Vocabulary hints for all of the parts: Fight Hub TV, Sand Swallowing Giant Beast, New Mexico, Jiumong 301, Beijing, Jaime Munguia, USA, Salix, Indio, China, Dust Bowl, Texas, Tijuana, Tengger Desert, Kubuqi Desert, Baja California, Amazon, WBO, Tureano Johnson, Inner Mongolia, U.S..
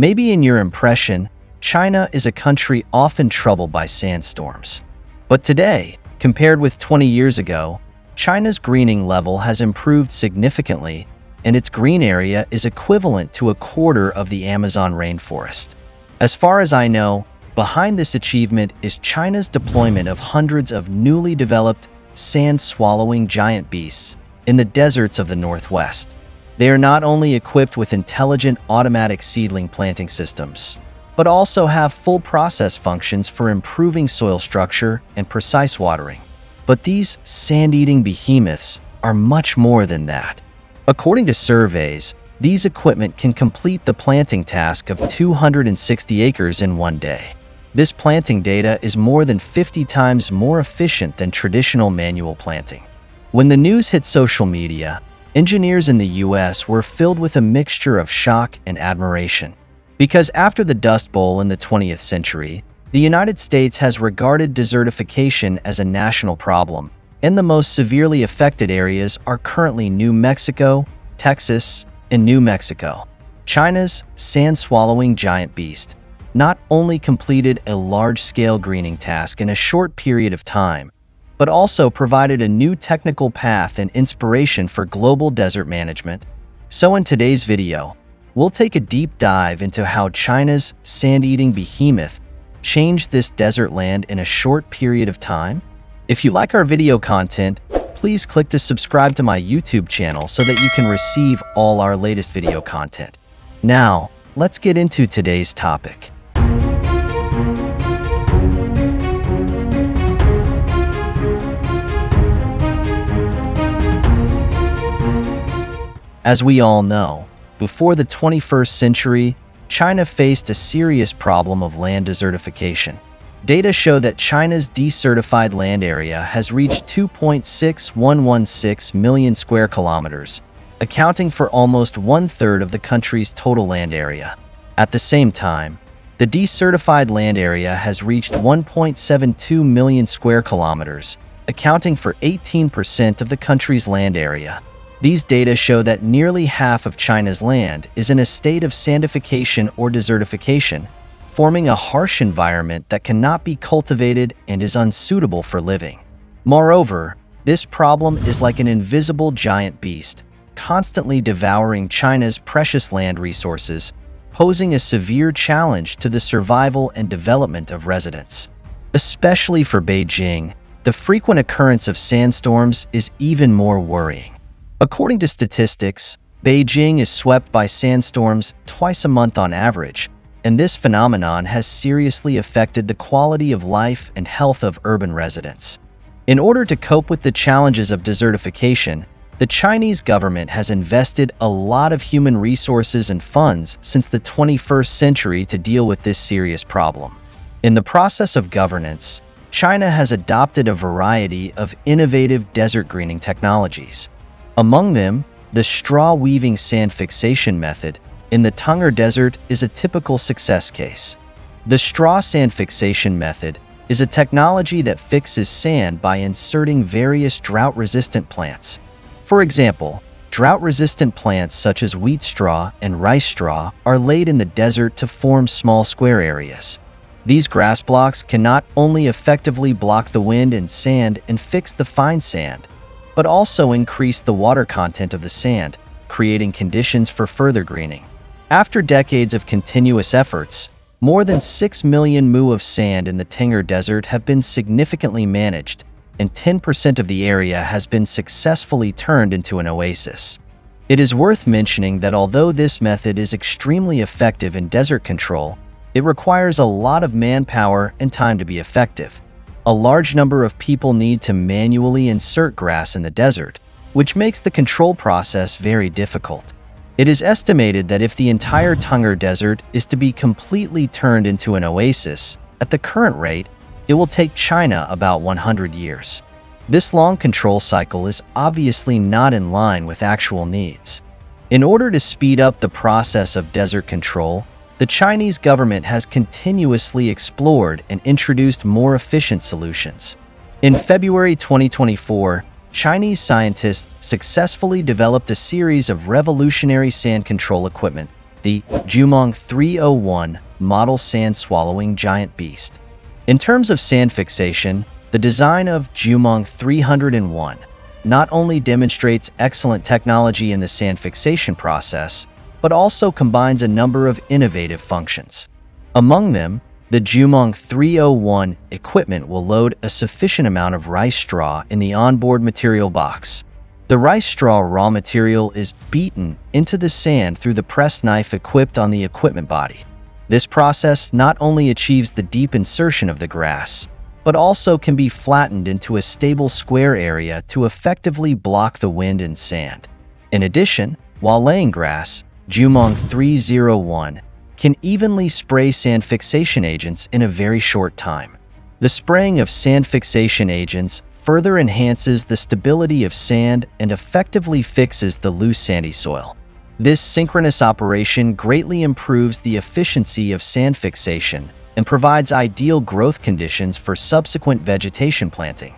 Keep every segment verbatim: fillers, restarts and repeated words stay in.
Maybe in your impression, China is a country often troubled by sandstorms. But today, compared with twenty years ago, China's greening level has improved significantly, and its green area is equivalent to a quarter of the Amazon rainforest. As far as I know, behind this achievement is China's deployment of hundreds of newly developed sand-swallowing giant beasts in the deserts of the Northwest. They are not only equipped with intelligent automatic seedling planting systems, but also have full process functions for improving soil structure and precise watering. But these sand-eating behemoths are much more than that. According to surveys, these equipment can complete the planting task of two hundred sixty acres in one day. This planting data is more than fifty times more efficient than traditional manual planting. When the news hit social media, engineers in the U S were filled with a mixture of shock and admiration. Because after the Dust Bowl in the twentieth century, the United States has regarded desertification as a national problem, and the most severely affected areas are currently New Mexico, Texas, and New Mexico. China's sand-swallowing giant beast not only completed a large-scale greening task in a short period of time, but also provided a new technical path and inspiration for global desert management. So in today's video, we'll take a deep dive into how China's sand-eating behemoth changed this desert land in a short period of time. If you like our video content, please click to subscribe to my YouTube channel so that you can receive all our latest video content. Now, let's get into today's topic. As we all know, before the twenty-first century, China faced a serious problem of land desertification. Data show that China's desertified land area has reached two point six one one six million square kilometers, accounting for almost one-third of the country's total land area. At the same time, the desertified land area has reached one point seven two million square kilometers, accounting for eighteen percent of the country's land area. These data show that nearly half of China's land is in a state of sandification or desertification, forming a harsh environment that cannot be cultivated and is unsuitable for living. Moreover, this problem is like an invisible giant beast, constantly devouring China's precious land resources, posing a severe challenge to the survival and development of residents. Especially for Beijing, the frequent occurrence of sandstorms is even more worrying. According to statistics, Beijing is swept by sandstorms twice a month on average, and this phenomenon has seriously affected the quality of life and health of urban residents. In order to cope with the challenges of desertification, the Chinese government has invested a lot of human resources and funds since the twenty-first century to deal with this serious problem. In the process of governance, China has adopted a variety of innovative desert greening technologies. Among them, the straw-weaving sand fixation method in the Tengger Desert is a typical success case. The straw sand fixation method is a technology that fixes sand by inserting various drought-resistant plants. For example, drought-resistant plants such as wheat straw and rice straw are laid in the desert to form small square areas. These grass blocks can not only effectively block the wind and sand and fix the fine sand, but also increase the water content of the sand, creating conditions for further greening. After decades of continuous efforts, more than six million mu of sand in the Tengger Desert have been significantly managed, and ten percent of the area has been successfully turned into an oasis. It is worth mentioning that although this method is extremely effective in desert control, it requires a lot of manpower and time to be effective. A large number of people need to manually insert grass in the desert, which makes the control process very difficult. It is estimated that if the entire Tengger Desert is to be completely turned into an oasis, at the current rate, it will take China about one hundred years. This long control cycle is obviously not in line with actual needs. In order to speed up the process of desert control, the Chinese government has continuously explored and introduced more efficient solutions. In February twenty twenty-four, Chinese scientists successfully developed a series of revolutionary sand control equipment the Jiumong three oh one model sand-swallowing giant beast. In terms of sand fixation, the design of Jiumong three oh one not only demonstrates excellent technology in the sand fixation process, but also combines a number of innovative functions. Among them, the Jiumong three oh one equipment will load a sufficient amount of rice straw in the onboard material box. The rice straw raw material is beaten into the sand through the press knife equipped on the equipment body. This process not only achieves the deep insertion of the grass, but also can be flattened into a stable square area to effectively block the wind and sand. In addition, while laying grass, Jiumong three oh one can evenly spray sand fixation agents in a very short time. The spraying of sand fixation agents further enhances the stability of sand and effectively fixes the loose sandy soil. This synchronous operation greatly improves the efficiency of sand fixation and provides ideal growth conditions for subsequent vegetation planting.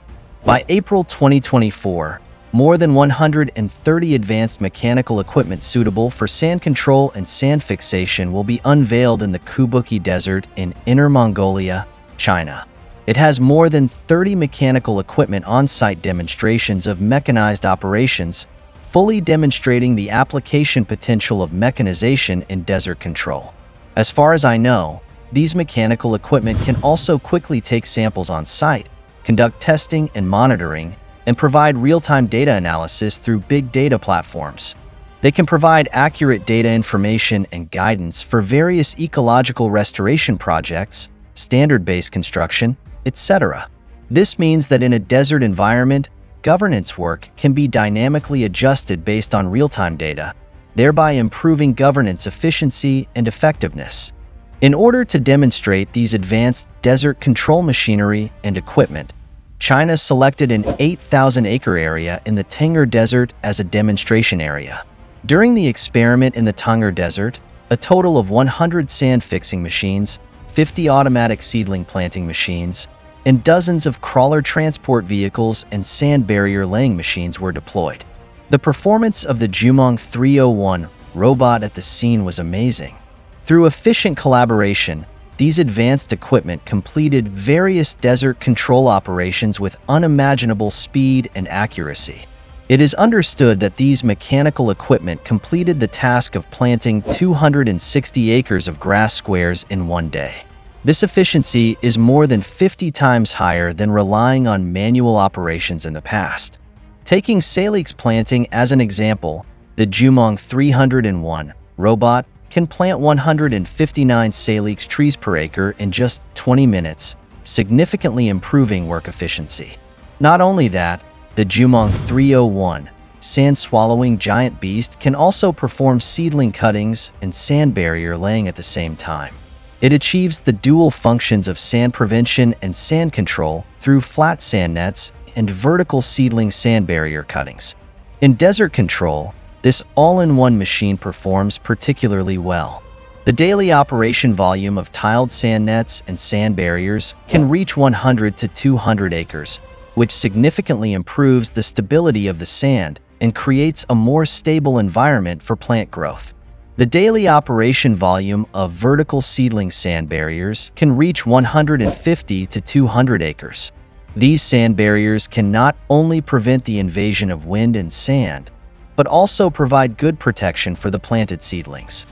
By April twenty twenty-four, more than one hundred thirty advanced mechanical equipment suitable for sand control and sand fixation will be unveiled in the Kubuqi Desert in Inner Mongolia, China. It has more than thirty mechanical equipment on-site demonstrations of mechanized operations, fully demonstrating the application potential of mechanization in desert control. As far as I know, these mechanical equipment can also quickly take samples on-site, conduct testing and monitoring, and provide real-time data analysis through big data platforms. They can provide accurate data information and guidance for various ecological restoration projects, standard-based construction, et cetera. This means that in a desert environment, governance work can be dynamically adjusted based on real-time data, thereby improving governance efficiency and effectiveness. In order to demonstrate these advanced desert control machinery and equipment, China selected an eight thousand acre area in the Tengger Desert as a demonstration area. During the experiment in the Tengger Desert, a total of one hundred sand-fixing machines, fifty automatic seedling planting machines, and dozens of crawler transport vehicles and sand barrier laying machines were deployed. The performance of the Jiumong three oh one robot at the scene was amazing. Through efficient collaboration, these advanced equipment completed various desert control operations with unimaginable speed and accuracy. It is understood that these mechanical equipment completed the task of planting two hundred sixty acres of grass squares in one day. This efficiency is more than fifty times higher than relying on manual operations in the past. Taking salix planting as an example, the Jiumong three oh one robot can plant one hundred fifty-nine salix trees per acre in just twenty minutes, significantly improving work efficiency. Not only that, the Jiumong three oh one sand-swallowing giant beast can also perform seedling cuttings and sand barrier laying at the same time. It achieves the dual functions of sand prevention and sand control through flat sand nets and vertical seedling sand barrier cuttings. In desert control, this all-in-one machine performs particularly well. The daily operation volume of tiled sand nets and sand barriers can reach one hundred to two hundred acres, which significantly improves the stability of the sand and creates a more stable environment for plant growth. The daily operation volume of vertical seedling sand barriers can reach one hundred fifty to two hundred acres. These sand barriers can not only prevent the invasion of wind and sand, but also provide good protection for the planted seedlings.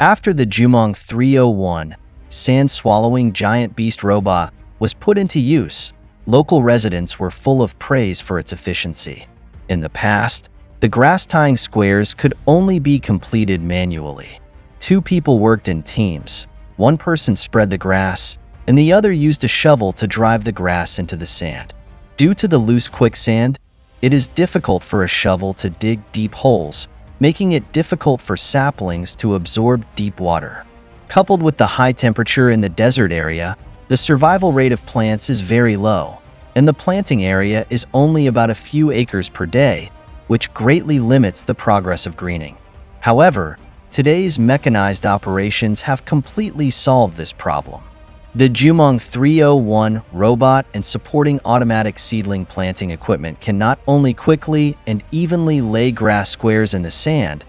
After the Jiumong three oh one sand-swallowing giant beast robot was put into use, local residents were full of praise for its efficiency. In the past, the grass-tying squares could only be completed manually. Two people worked in teams. One person spread the grass, and the other used a shovel to drive the grass into the sand. Due to the loose quicksand, it is difficult for a shovel to dig deep holes, making it difficult for saplings to absorb deep water. Coupled with the high temperature in the desert area, the survival rate of plants is very low, and the planting area is only about a few acres per day, which greatly limits the progress of greening. However, today's mechanized operations have completely solved this problem. The Jiumong three oh one robot and supporting automatic seedling planting equipment can not only quickly and evenly lay grass squares in the sand,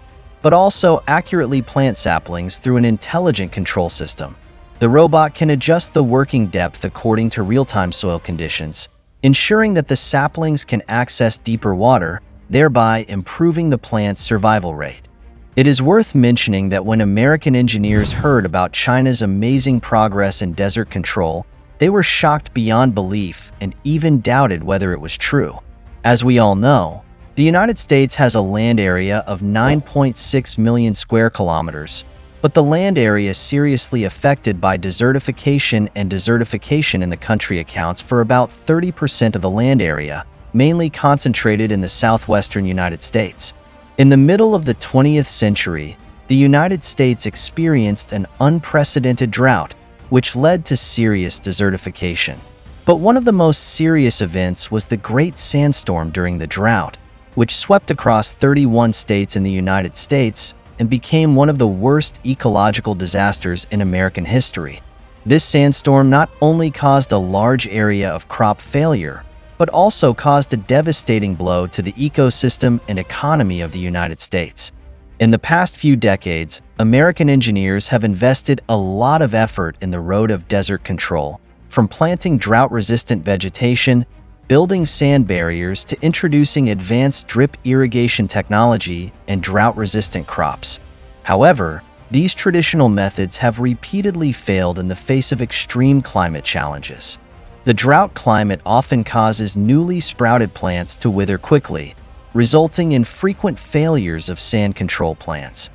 but also accurately plant saplings through an intelligent control system. The robot can adjust the working depth according to real-time soil conditions, ensuring that the saplings can access deeper water, thereby improving the plant's survival rate. It is worth mentioning that when American engineers heard about China's amazing progress in desert control, they were shocked beyond belief and even doubted whether it was true. As we all know, the United States has a land area of nine point six million square kilometers, but the land area seriously affected by desertification and desertification in the country accounts for about thirty percent of the land area, mainly concentrated in the southwestern United States. In the middle of the twentieth century, the United States experienced an unprecedented drought, which led to serious desertification. But one of the most serious events was the Great Sandstorm during the drought, which swept across thirty-one states in the United States and became one of the worst ecological disasters in American history. This sandstorm not only caused a large area of crop failure, but also caused a devastating blow to the ecosystem and economy of the United States. In the past few decades, American engineers have invested a lot of effort in the road of desert control, from planting drought-resistant vegetation, building sand barriers, to introducing advanced drip irrigation technology and drought-resistant crops. However, these traditional methods have repeatedly failed in the face of extreme climate challenges. The drought climate often causes newly sprouted plants to wither quickly, resulting in frequent failures of sand control plants.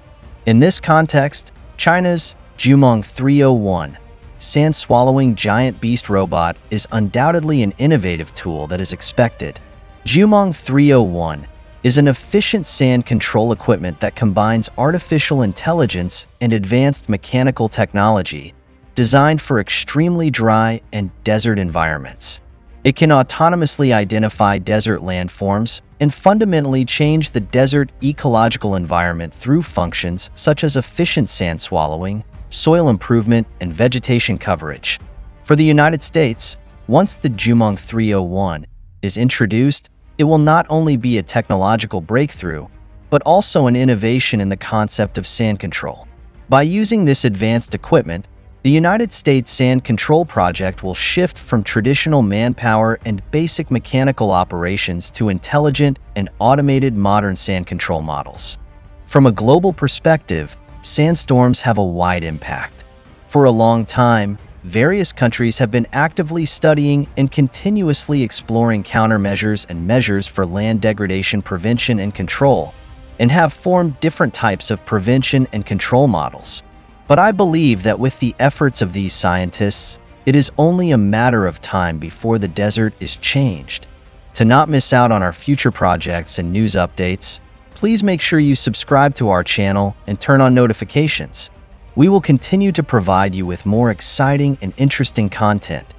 In this context, China's Jiumong three oh one, sand-swallowing giant beast robot, is undoubtedly an innovative tool that is expected. Jiumong three oh one is an efficient sand control equipment that combines artificial intelligence and advanced mechanical technology, designed for extremely dry and desert environments. It can autonomously identify desert landforms and fundamentally change the desert ecological environment through functions such as efficient sand swallowing, soil improvement, and vegetation coverage. For the United States, once the Jiumong three oh one is introduced, it will not only be a technological breakthrough, but also an innovation in the concept of sand control. By using this advanced equipment, the United States Sand Control Project will shift from traditional manpower and basic mechanical operations to intelligent and automated modern sand control models. From a global perspective, sandstorms have a wide impact. For a long time, various countries have been actively studying and continuously exploring countermeasures and measures for land degradation prevention and control, and have formed different types of prevention and control models. But I believe that with the efforts of these scientists, it is only a matter of time before the desert is changed. To not miss out on our future projects and news updates, please make sure you subscribe to our channel and turn on notifications. We will continue to provide you with more exciting and interesting content.